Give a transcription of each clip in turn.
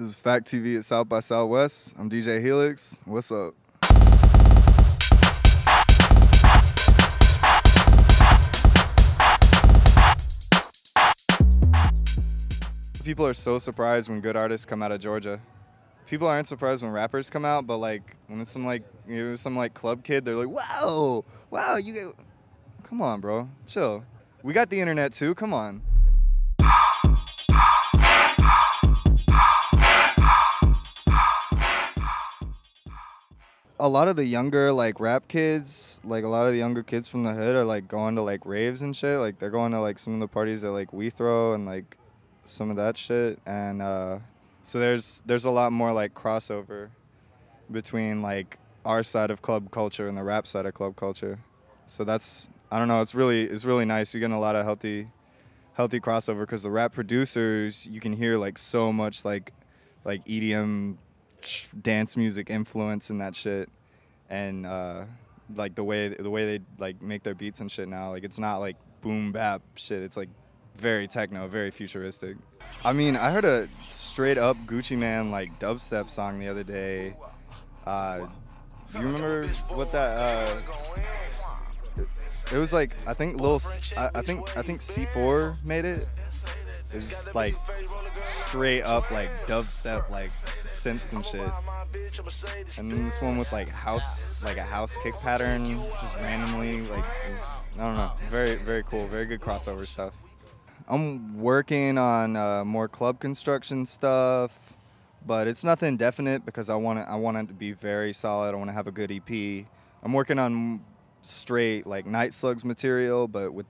This is Fact TV at South by Southwest. I'm DJ Helix. What's up? People are so surprised when good artists come out of Georgia. People aren't surprised when rappers come out, but like when it's some club kid, they're like, wow, you get... Come on, bro, chill. We got the internet too. Come on. A lot of the younger rap kids, a lot of the younger kids from the hood are going to raves and shit. They're going to some of the parties that we throw and some of that shit, and so there's a lot more crossover between our side of club culture and the rap side of club culture. So that's, I don't know, it's really nice. You're getting a lot of healthy crossover because the rap producers, you can hear so much EDM dance music influence and that shit, and the way they make their beats and shit now, it's not boom bap shit. It's very techno, very futuristic. I mean, I heard a straight up Gucci Mane dubstep song the other day. Do you remember what that? It was I think I think C4 made it. It was just straight up dubstep synths and shit. And then this one with a house kick pattern, just randomly I don't know. Very cool, very good crossover stuff. I'm working on more club construction stuff, but it's nothing definite because I want it to be very solid. I want to have a good EP. I'm working on straight Night Slugs material, but with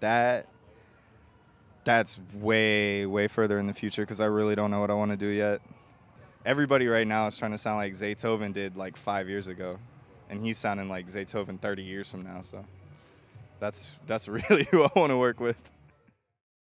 that's way further in the future because I really don't know what I want to do yet. Everybody right now is trying to sound like Zaytoven did 5 years ago, and he's sounding like Zaytoven 30 years from now. So that's really who I want to work with.